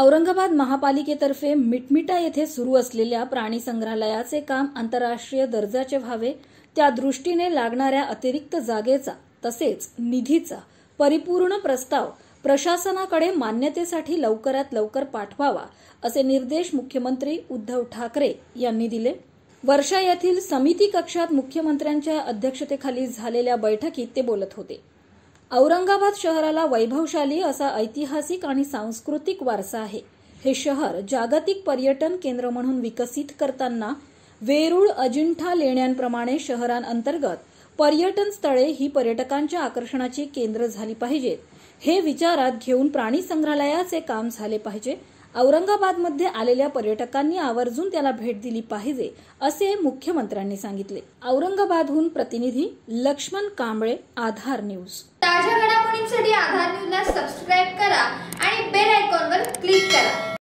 औरंगाबाद महापालिकेतर्फे मिटमिटा येथे सुरू असलेल्या प्राणी संग्रहालयाचे काम आंतरराष्ट्रीय दर्जाचे व्हावे त्या दृष्टीने लागणाऱ्या अतिरिक्त जागेचा तसेच निधीचा परिपूर्ण प्रस्ताव प्रशासनाकडे मान्यतेसाठी लवकरात लवकर पाठवावा असे निर्देश मुख्यमंत्री उद्धव ठाकरे यांनी दिले। वर्षा येथील समिती कक्षात मुख्यमंत्र्यांच्या अध्यक्षतेखाली झालेल्या बैठकीत ते बोलत होते। औरंगाबाद शहराला वैभवशाली असा ऐतिहासिक आणि सांस्कृतिक वारसा आहे। हे शहर जागतिक पर्यटन केंद्र म्हणून विकसित करताना वेरूळ अजिंठा लेण्यांप्रमाणे शहरांतर्गत पर्यटन स्थळे ही पर्यटकांच्या आकर्षणाची केंद्र झाली पाहिजेत हे विचारात घेऊन प्राणी संग्रहालयाचे काम झाले पाहिजे। औरंगाबादमध्ये आलेल्या पर्यटकांनी आवर्जून त्याला भेट दिली पाहिजे असे मुख्यमंत्र्यांनी सांगितले। औरंगाबादहून प्रतिनिधी लक्ष्मण कंबे, आधार न्यूज। ताज्या घडामोडींसाठी आधार न्यूजला